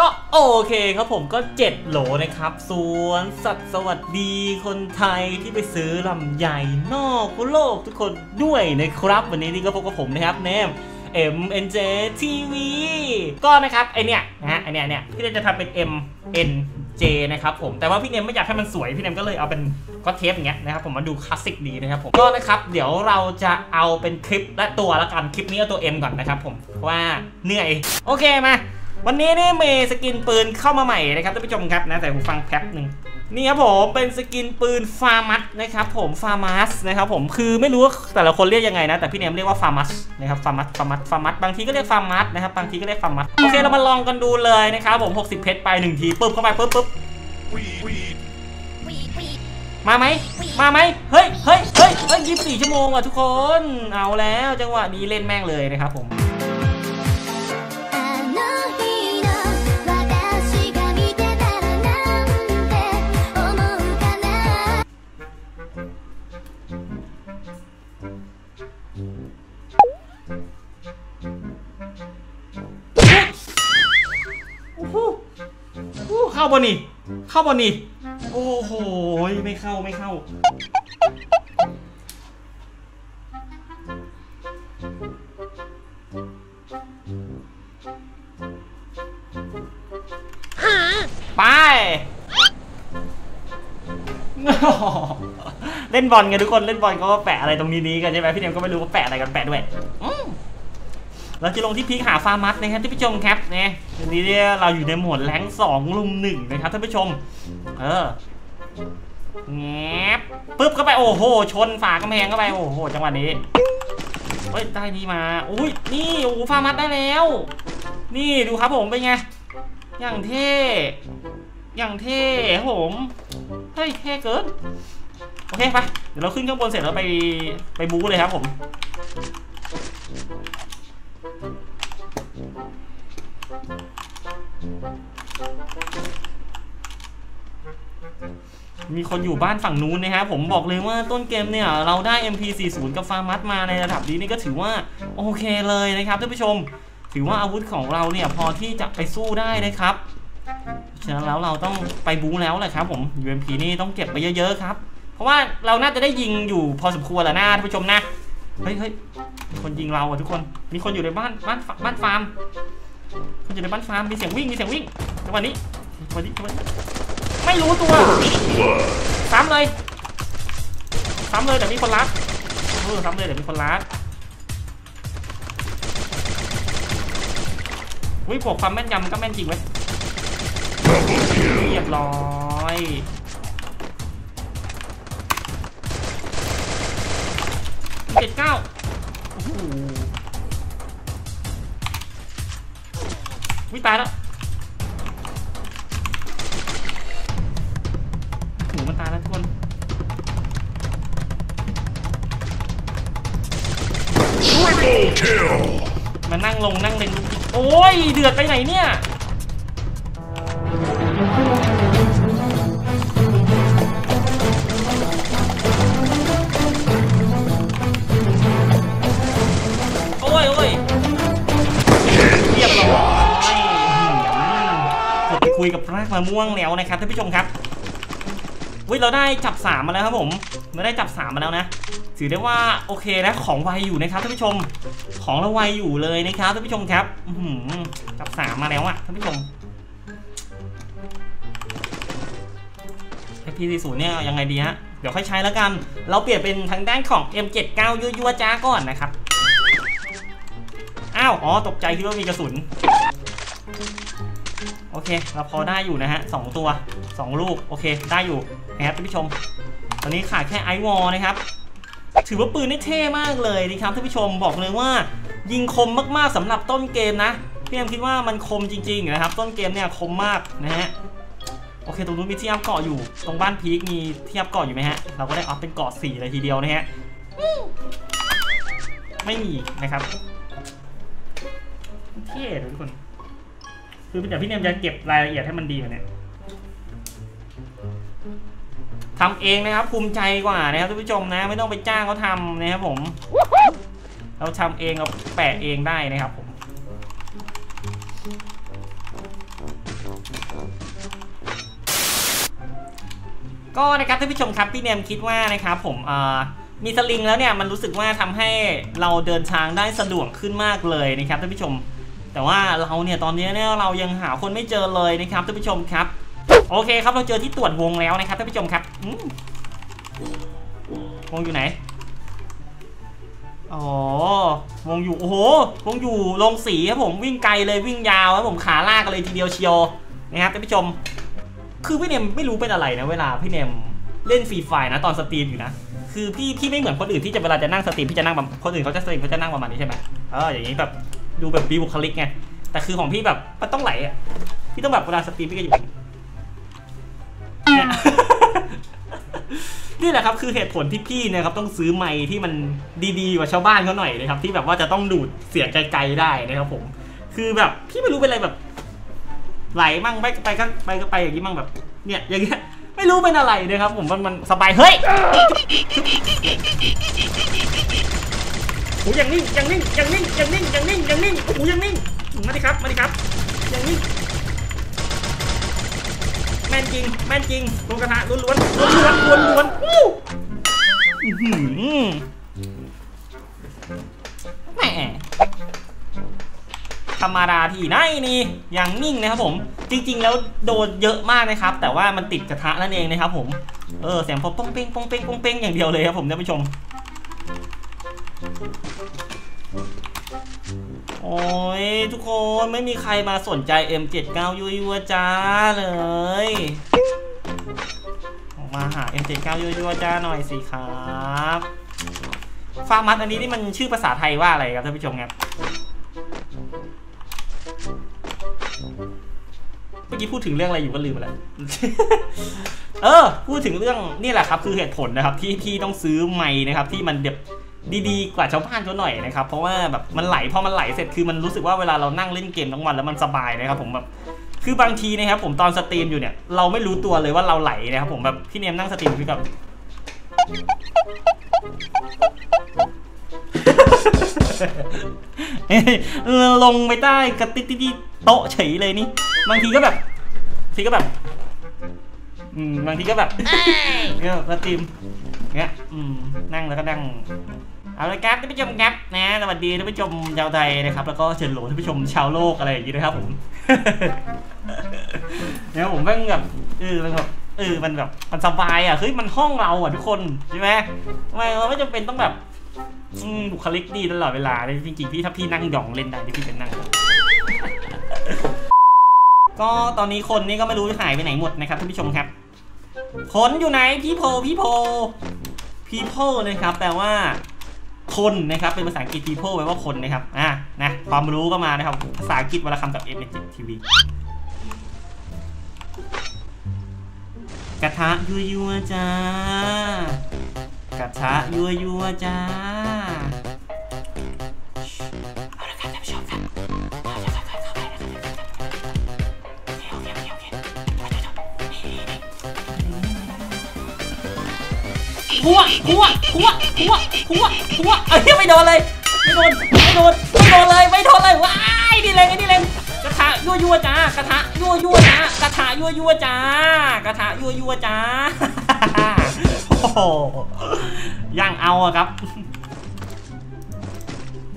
ก็โอเคครับผมก็7โหลนะครับสวนสัตว์สวัสดีคนไทยที่ไปซื้อลำไยนอกโลกทุกคนด้วยนะครับวันนี้นี่ก็พบกับผมนะครับแนม MNJ TV ก็นะครับไอเนี่ยพี่เนมจะทำเป็น MNJ นะครับผมแต่ว่าพี่เนมไม่อยากให้มันสวยพี่เนมก็เลยเอาเป็นก็เทปอย่างเงี้ยนะครับผมมาดูคลาสสิกดีนะครับผมก็นะครับเดี๋ยวเราจะเอาเป็นคลิปและตัวละกันคลิปนี้เอาตัว M ก่อนนะครับผมว่าเหนื่อยโอเคมาวันนี้นี่มีสกินปืนเข้ามาใหม่นะครับท่านผู้ชมครับนะแต่หูฟังแป๊บนึงนี่ครับผมเป็นสกินปืนฟาร์มัสนะครับผมฟาร์มัสนะครับผมคือไม่รู้ว่าแต่ละคนเรียกยังไงนะแต่พี่เนมเรียกว่าฟาร์มัสนะครับฟาร์มัสบางทีก็เรียกฟาร์มัสนะครับบางทีก็เรียกฟาร์มัสโอเคเรามาลองกันดูเลยนะครับผม60เพชรไป1ทีปึ๊บเข้าไปปึ๊บมาไหมเฮ้ย24ชั่วโมงว่ะทุกคนเอาแล้วจังหวะนี้เล่นแม่งเลยนะครับผมเข้าบอลนี่โอ้โหไม่เข้าไปเล่นบอลไงทุกคนเล่นบอลก็แปะอะไรตรงนี้กันใช่ไหมพี่เนมก็ไม่รู้ว่าแปะอะไรกันแปะด้วยเราจะลงที่พีคหาฟาร์มัสนะครับท่านผู้ชมครับเนี่ยวันนี้เนี่ยเราอยู่ในโหมดแรง2 ลุม 1นะครับท่านผู้ชมแงบปึ๊บเข้าไปโอ้โหชนฝากำแพงเข้าไปโอ้โหจังหวะนี้เฮ้ยได้นี่มาอุ้ยนี่โอ้ฟาร์มัสได้แล้วนี่ดูครับผมเป็นไงอย่างเท่ผมเฮ้ยเท่เกินโอเคไปเดี๋ยวเราขึ้นข้างบนเสร็จแล้วไปบู๊เลยครับผมมีคนอยู่บ้านฝั่งนู้นนะครับผมบอกเลยว่าต้นเกมเนี่ยเราได้ MP40 กับฟาร์มัสมาในระดับนี้นี่ก็ถือว่าโอเคเลยนะครับท่านผู้ชมถือว่าอาวุธของเราเนี่ยพอที่จะไปสู้ได้นะครับฉะนั้นแล้วเราต้องไปบู๊แล้วแหละครับผม UMP นี่ต้องเก็บไปเยอะๆครับเพราะว่าเราน่าจะได้ยิงอยู่พอสมควรแล้วนะท่านผู้ชมนะเฮ้ยคนยิงเราอะทุกคนมีคนอยู่ในบ้านฟาร์มคนอยู่ในบ้านฟาร์มมีเสียงวิ่งจังหวะนี้ไม่รู้ตัวซ้ำเลยแต่มีคนรัดอุ้ยพวกความแม่นยำก็แม่นจริงเว้ยเรียบร้อย79วิ่งตายแล้วหมูมันตายแล้วทุกคนมานั่งเล็งโอ้ยเดือดไปไหนเนี่ยคุยกับรากมะม่วงแล้วนะครับท่านผู้ชมครับเฮ้ยเราได้จับ3มาแล้วครับผมเราได้จับ3มาแล้วนะถือได้ว่าโอเคนะของไวอยู่นะครับท่านผู้ชมของเราไวอยู่เลยนะครับท่านผู้ชมครับจับ3มาแล้วอะท่านผู้ชม MP40 เนี่ยยังไงดีฮะเดี๋ยวค่อยใช้แล้วกันเราเปลี่ยนเป็นทางด้านของ M79 ยั่วๆจ้าก่อนนะครับอ้าวอ๋อตกใจคิดว่ามีกระสุนโอเคเราพอได้อยู่นะฮะ2 ตัว 2 ลูกโอเคได้อยู่นะครับท่านผู้ชมตอนนี้ขาดแค่ไอวอลนะครับถือว่าปืนนี่เท่มากเลยนะครับท่านผู้ชมบอกเลยว่ายิงคมมากๆสำหรับต้นเกมนะพี่แอมคิดว่ามันคมจริงๆนะครับต้นเกมเนี่ยคมมากนะฮะโอเคตรงนู้นมีที่อัพเกาะอยู่ตรงบ้านพีคมีที่อัพเกาะอยู่ไหมฮะเราก็ได้อัพเป็นเกาะ4เลยทีเดียวนะฮะไม่มีนะครับเท่ทุกคนคือเดี๋ยวพี่เนมจะเก็บรายละเอียดให้มันดีกว่านี้ทำเองนะครับภูมิใจกว่านะครับท่านผู้ชมนะไม่ต้องไปจ้างเขาทำนะครับผมเราทำเองเราแปะเองได้นะครับผม ก็นะครับท่านผู้ชมครับพี่เนมคิดว่านะครับผมมีสลิงแล้วเนี่ยมันรู้สึกว่าทำให้เราเดินทางได้สะดวกขึ้นมากเลยนะครับท่านผู้ชมแต่ว่าเราเนี่ยตอนนี้เนี่ยเรายังหาคนไม่เจอเลยนะครับท่านผู้ชมครับโอเคครับเราเจอที่ตรวจวงแล้วนะครับท่านผู้ชมครับวงอยู่ไหนอ๋อวงอยู่โอ้โหวงอยู่ลงสีครับผมวิ่งไกลเลยวิ่งยาวครับผมขาลากเลยทีเดียวเชียวนะครับท่านผู้ชมคือพี่เนมไม่รู้เป็นอะไรนะเวลาพี่เนมเล่นฟรีไฟนะตอนสตรีมอยู่นะคือพี่ไม่เหมือนคนอื่นที่จะเวลาจะนั่งสตรีมพี่จะนั่งแบบคนอื่นเขาจะสตรีมเขาจะนั่งประมาณนี้ใช่ไหมอย่างนี้แบบดูแบบบีบุคลิกไงแต่คือของพี่แบบมันต้องไหลอ่ะพี่ต้องแบบเวลาสตรีมพี่ก็อยู่นี่แหละครับคือเหตุผลที่พี่นะครับต้องซื้อไมค์ที่มันดีๆกว่าชาวบ้านเขาหน่อยนะครับที่แบบว่าจะต้องดูดเสียงไกลๆได้นะครับผมคือแบบพี่ไม่รู้เป็นอะไรแบบไหลมั่งไปก็ไปอย่างนี้มั่งแบบเนี่ยอย่างเงี้ยไม่รู้เป็นอะไรนะครับผมมันสบายเฮ้ยโอ้ยังนิ่งยังนิ่งยังนิ่งยังนิ่งยังนิ่งยังนิ่งโอ้ยังนิ่งมาดิครับมาดิครับยังนิ่งแม่นจริงแม่นจริงลงกระทะล้วนๆล้วนๆวู้แหมธรรมดาที่ไหนนี่อย่างนิ่งนะครับผมจริงๆแล้วโดนเยอะมากนะครับแต่ว่ามันติดกระทะนั่นเองนะครับผมเสียงพอป้องเป้งป้องเป้งป้องเป้งอย่างเดียวเลยครับผมท่านผู้ชมโอ้ยทุกคนไม่มีใครมาสนใจ M79 ยั่วๆจ้าเลยออกมาหา M79 ยั่วๆจ้าหน่อยสิครับฟาร์มัสอันนี้นี่มันชื่อภาษาไทยว่าอะไรครับท่านผู้ชมครับเมื่อกี้พูดถึงเรื่องอะไรอยู่ก็ลืมไปแล้วพูดถึงเรื่องนี่แหละครับคือเหตุผลนะครับที่พี่ต้องซื้อไมค์นะครับที่มันเด็บดีๆกว่าชาวบ้านเขาหน่อยนะครับเพราะว่าแบบมันไหลพอมันไหลเสร็จคือมันรู้สึกว่าเวลาเรานั่งเล่นเกมทั้งวันแล้วมันสบายนะครับผมแบบคือบางทีนะครับผมตอนสตรีมอยู่เนี่ยเราไม่รู้ตัวเลยว่าเราไหลนะครับผมแบบพี่เนมนั่งสตรีมพี่กับ ลงไปใต้กระติที่โต๊ะเฉยเลยนี่บางทีก็แบบสตรีมเงี้ยนั่งแล้วก็นั่งเอาละครับท่านผู้ชมครับนะสวัสดีท่านผู้ชมชาวไทยนะครับแล้วก็เชิญโหลท่านผู้ชมชาวโลกอะไรอย่างงี้นะครับผมเนี่ยผมแม่งแบบมันสบายอ่ะเฮ้ยมันห้องเราอ่ะทุกคนใช่ไหมทำไมเราไม่จำเป็นต้องแบบบุคลิกดีตลอดเวลาเลยจริงๆพี่ถ้าพี่นั่งหย่องเล่นได้พี่จะนั่งก็ตอนนี้คนนี่ก็ไม่รู้หายไปไหนหมดนะครับท่านผู้ชมครับคนอยู่ไหนpeople นะครับแปลว่าคนนะครับเป็นภาษาอังกฤษ people แปลว่าคนนะครับนะความรู้ก็มานะครับภาษาอังกฤษวรรณคำกับ MNJ TV กระทะยั่วๆจ้ากระทะยั่วๆจ้าเอาละครับท่านผู้ชมครับหัวเอ้ยไม่โดนเลยไม่โดนเลยว้ายดีเลยกระทะยั่วๆจ้ากระทะยั่วๆจ้ากระทะยั่วๆจ้ากระทะยั่วๆจ้าโอ้โหย่างเอาอะครับ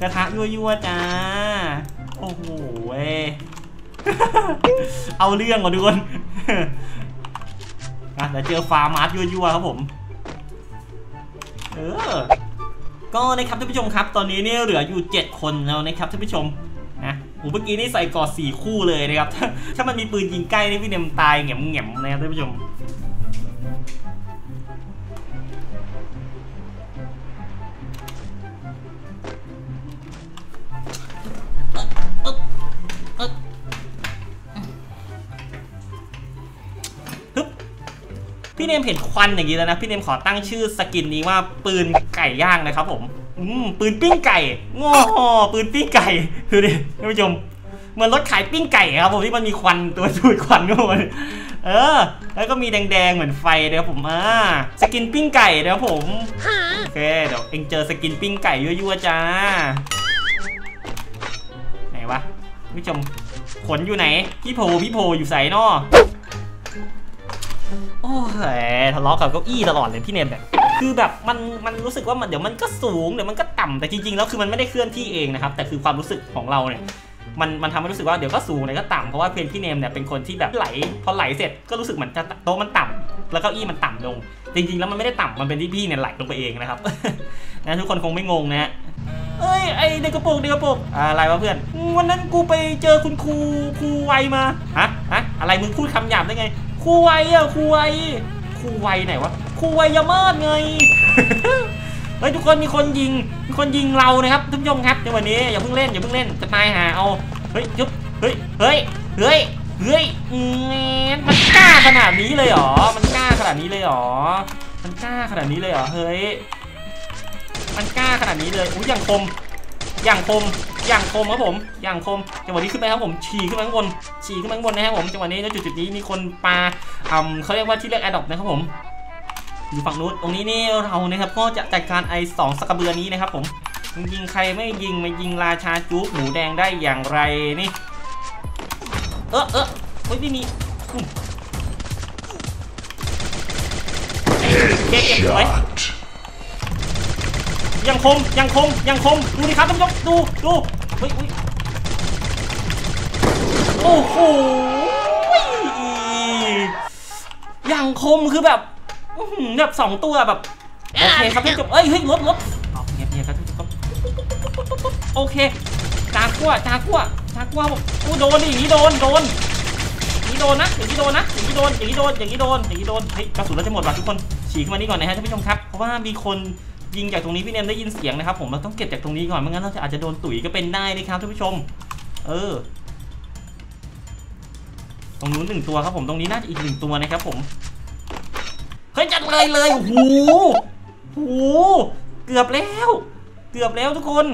กระทะยั่วๆจ้าโอ้โหเอาเรื่องก่อนทุกคนเดี๋ยวเจอฟาร์มัสยั่วๆครับผมก็นะครับท่านผู้ชมครับตอนนี้เนี่ยเหลืออยู่7คนแล้วนะครับท่านผู้ชมนะโอ้เมื่อกี้นี่ใส่กอด4คู่เลยนะครับถ้ามันมีปืนยิงใกล้นี่พี่เนมตายแง่มแง่มนะครับท่านผู้ชมพี่เนมเห็นควันอย่างนี้แล้วนะพี่เนมขอตั้งชื่อสกินนี้ว่าปืนไก่ย่างนะครับผมปืนปิ้งไก่งอปืนปิ้งไก่ดูดิท่านผู้ชมเหมือนรถขายปิ้งไก่ครับผมที่มันมีควันตัวดูดควันก็มันแล้วก็มีแดงๆเหมือนไฟนะครับผมสกินปิ้งไก่นะครับผมโอเคเดี๋ยวเอ็งเจอสกินปิ้งไก่ยั่วๆจ้าไหนวะท่านผู้ชมขนอยู่ไหนพี่โพอยู่ใส่นอ โอ้โหทะเลาะกับเก้าอี้ตลอดเลยพี่เนมแบบคือแบบมันรู้สึกว่ามันเดี๋ยวมันก็สูงเดี๋ยวมันก็ต่ำแต่จริงๆแล้วคือมันไม่ได้เคลื่อนที่เองนะครับแต่คือความรู้สึกของเราเนี่ยมันทำให้รู้สึกว่าเดี๋ยวก็สูงเดี๋ยวก็ต่ำเพราะว่าเพนพี่เนมเนี่ยเป็นคนที่แบบไหลพอไหลเสร็จก็รู้สึกเหมือนโต๊ะมันต่ำแล้วเก้าอี้มันต่ำลงจริงๆแล้วมันไม่ได้ต่ำมันเป็นที่พี่เนี่ยไหลลงไปเองนะครับนะทุกคนคงไม่งงนะเอ้ยไอเด็กกระโปรงเด็กกระโปรงอะไรวะเพื่อนวันนั้นกูไปเจอคุณครูวัยมาฮะอะไรมึงพูดคำหยาบได้ไงครูวัยอ่ะครูวัยไหนวะครูวัยยามาดไงเฮ้ยทุกคนมีคนยิงเรานะครับทุกย่องครับในวันนี้อย่าเพิ่งเล่นจะตายหาเอาเฮ้ยจุ๊บเฮ้ยมันกล้าขนาดนี้เลยหรอเฮ้ยมันกล้าขนาดนี้เลยอู้อย่างคมครับผมอย่างคมจังหวะนี้ขึ้นไปครับผมฉี่ขึ้นไปข้างบนนะครับผมจังหวะนี้แล้วจุดนี้มีคนปลาเขาเรียกว่าที่เรียกแอดดอกนะครับผมอยู่ฝั่งนู้นตรงนี้นี่เรานะครับก็จะจัดการไอ้สองสักเบือนี้นะครับผมยิงใครไม่ยิงราชาจุ๊บหมูแดงได้อย่างไรนี่เออเฮ้ยไม่มีเก็บไว้ยังคมดูดิครับท่านผู้ชมดูอุ้ยโอ้โหยังคมคือแบบสองตัวแบบโอเคครับพี่จบเฮ้ยลดเงียบครับพี่จบโอเคจากัวผมอู้โดนดิอย่างนี้โดนเฮ้ยกระสุนเราจะหมดว่ะทุกคนฉีกมานี่ก่อนนะฮะท่านผู้ชมครับเพราะว่ามีคนยิงจากตรงนี้พี่เนมได้ยินเสียงนะครับผมเราต้องเก็บจากตรงนี้ก่อนไม่งั้นเราอาจจะโดนตุ๋ยก็เป็นได้นะครับท่านผู้ชมตรงนู้นหนึ่งตัวครับผมตรงนี้น่าจะอีกหนึ่งตัวนะครับผมเฮ้ยจัดเลยหูเกือบแล้วทุกคน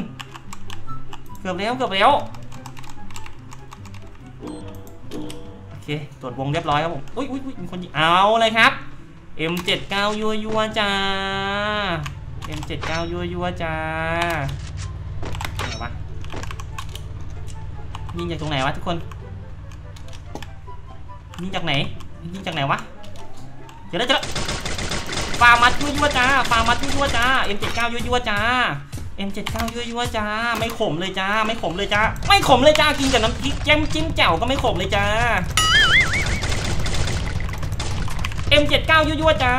เกือบแล้วโอเคตรวจวงเรียบร้อยครับผมอุ้ยมีคนยิงเอาเลยครับ M79 ยัวจ้า M79 ยัวจ้าไหนวะยิงจากตรงไหนวะทุกคนยิงจากไหนวะเจอแล้วฟาร์มัดยั่วจ้าM79 ยั่วจ้าไม่ขมเลยจ้ากินกับน้ำพริกแจ่มจิ้มแจ่วก็ไม่ขมเลยจ้า M79 ยั่วจ้า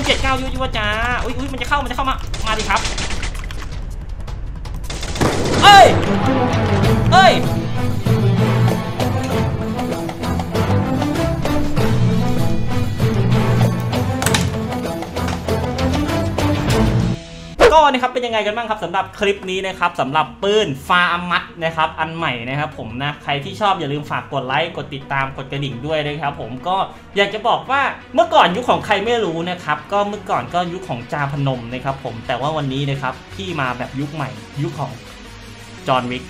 M79 ยั่วจ้าอุ้ยมันจะเข้ามาดิครับเอ้ยก็นะครับเป็นยังไงกันบ้างครับสำหรับคลิปนี้นะครับสำหรับปืนฟาร์มัดนะครับอันใหม่นะครับผมนะใครที่ชอบอย่าลืมฝากกดไลค์กดติดตามกดกระดิ่งด้วยนะครับผมก็อยากจะบอกว่าเมื่อก่อนยุคของใครไม่รู้นะครับก็เมื่อก่อนก็ยุคของจาพนมนะครับผมแต่ว่าวันนี้นะครับที่มาแบบยุคใหม่ยุคของจอห์นวิก